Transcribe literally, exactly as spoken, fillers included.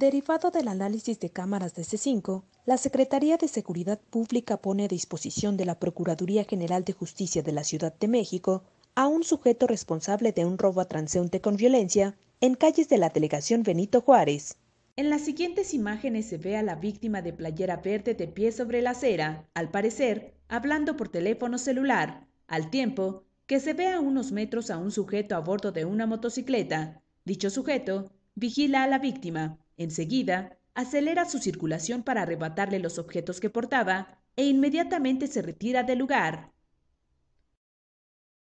Derivado del análisis de cámaras de C cinco, la Secretaría de Seguridad Pública pone a disposición de la Procuraduría General de Justicia de la Ciudad de México a un sujeto responsable de un robo a transeúnte con violencia en calles de la delegación Benito Juárez. En las siguientes imágenes se ve a la víctima de playera verde de pie sobre la acera, al parecer, hablando por teléfono celular, al tiempo que se ve a unos metros a un sujeto a bordo de una motocicleta. Dicho sujeto vigila a la víctima. Enseguida, acelera su circulación para arrebatarle los objetos que portaba e inmediatamente se retira del lugar.